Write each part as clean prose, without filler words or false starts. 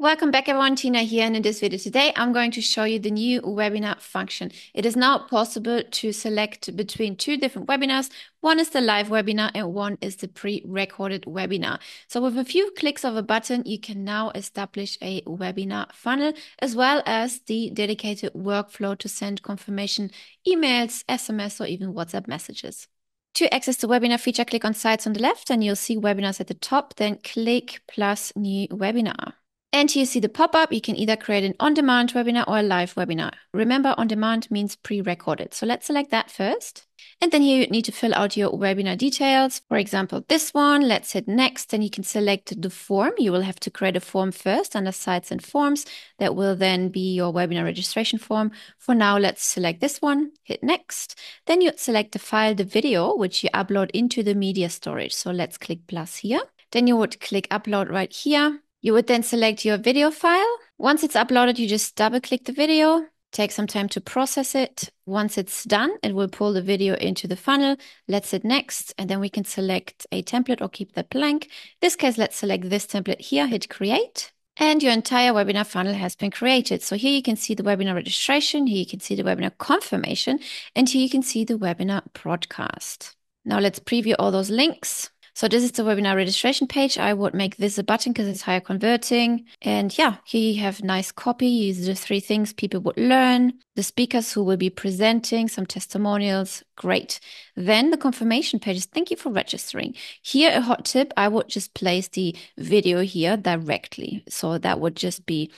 Welcome back everyone, Tina here, and in this video today I'm going to show you the new webinar function. It is now possible to select between two different webinars. One is the live webinar and one is the pre-recorded webinar. So with a few clicks of a button, you can now establish a webinar funnel as well as the dedicated workflow to send confirmation emails, SMS or even WhatsApp messages. To access the webinar feature, click on Sites on the left and you'll see Webinars at the top, then click plus New Webinar. And here you see the pop-up. You can either create an on-demand webinar or a live webinar. Remember, on-demand means pre-recorded. So let's select that first. And then here you need to fill out your webinar details. For example, this one, let's hit next. Then you can select the form. You will have to create a form first under Sites and Forms. That will then be your webinar registration form. For now, let's select this one, hit next. Then you'd select the file, the video, which you upload into the media storage. So let's click plus here. Then you would click upload right here. You would then select your video file. Once it's uploaded, you just double-click the video. Take some time to process it. Once it's done, it will pull the video into the funnel. Let's hit next, and then we can select a template or keep that blank. In this case, let's select this template here, hit create. And your entire webinar funnel has been created. So here you can see the webinar registration, here you can see the webinar confirmation, and here you can see the webinar broadcast. Now let's preview all those links. So this is the webinar registration page. I would make this a button because it's higher converting. And yeah, here you have nice copy. These are the three things people would learn, the speakers who will be presenting, some testimonials. Great. Then the confirmation page is thank you for registering. Here, a hot tip, I would just place the video here directly. So that would just be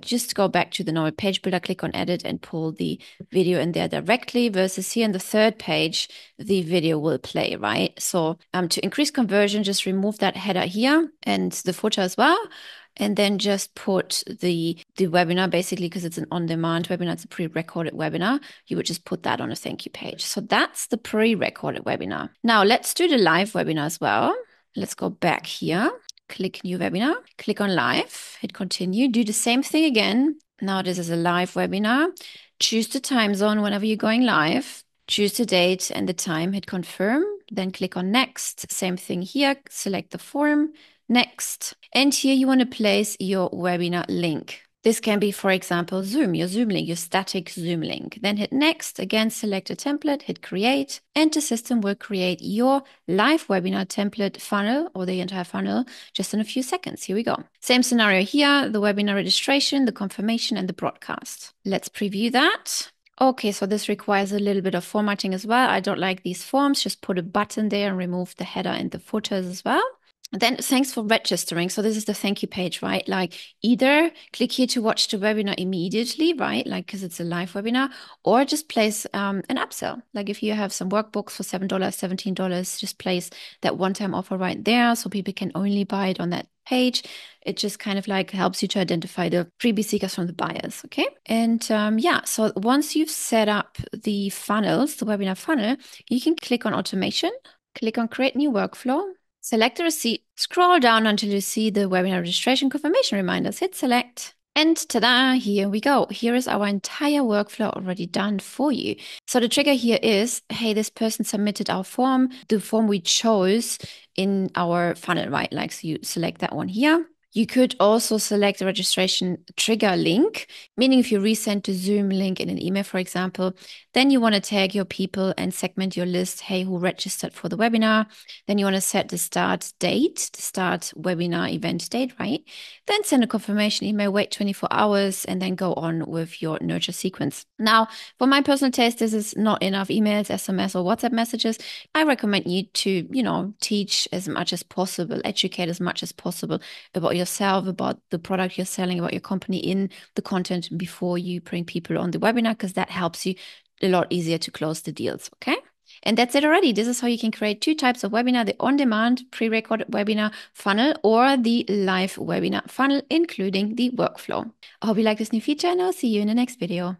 just go back to the normal page builder, click on edit and pull the video in there directly versus here in the third page, the video will play, right? So to increase conversion, just remove that header here and the footer as well. And then just put the webinar basically because it's an on-demand webinar, it's a pre-recorded webinar. You would just put that on a thank you page. So that's the pre-recorded webinar. Now let's do the live webinar as well. Let's go back here. Click new webinar, click on live, hit continue, do the same thing again. Now this is a live webinar. Choose the time zone whenever you're going live, choose the date and the time, hit confirm, then click on next. Same thing here, select the form, next. And here you want to place your webinar link. This can be, for example, Zoom, your Zoom link, your static Zoom link. Then hit next, again, select a template, hit create, and the system will create your live webinar template funnel or the entire funnel just in a few seconds. Here we go. Same scenario here, the webinar registration, the confirmation, and the broadcast. Let's preview that. Okay, so this requires a little bit of formatting as well. I don't like these forms. Just put a button there and remove the header and the footers as well. Then thanks for registering. So this is the thank you page, right? Like either click here to watch the webinar immediately, right? Like, cause it's a live webinar, or just place an upsell. Like if you have some workbooks for $7, $17, just place that one-time offer right there. So people can only buy it on that page. It just kind of like helps you to identify the freebie seekers from the buyers. Okay. And yeah, so once you've set up the funnels, the webinar funnel, you can click on automation, click on create new workflow. Select the receipt, scroll down until you see the webinar registration confirmation reminders, hit select, and ta-da, here we go. Here is our entire workflow already done for you. So the trigger here is, hey, this person submitted our form, the form we chose in our funnel, right? Like, so you select that one here. You could also select a registration trigger link, meaning if you resend the Zoom link in an email, for example, then you want to tag your people and segment your list, hey, who registered for the webinar. Then you want to set the start date, the start webinar event date, right? Then send a confirmation email, wait 24 hours, and then go on with your nurture sequence. Now, for my personal taste, this is not enough emails, SMS, or WhatsApp messages. I recommend you to, teach as much as possible, educate as much as possible about your yourself, about the product you're selling, about your company in the content before you bring people on the webinar, because that helps you a lot easier to close the deals. Okay. And that's it already. This is how you can create two types of webinar, the on-demand pre-recorded webinar funnel or the live webinar funnel, including the workflow. I hope you like this new feature and I'll see you in the next video.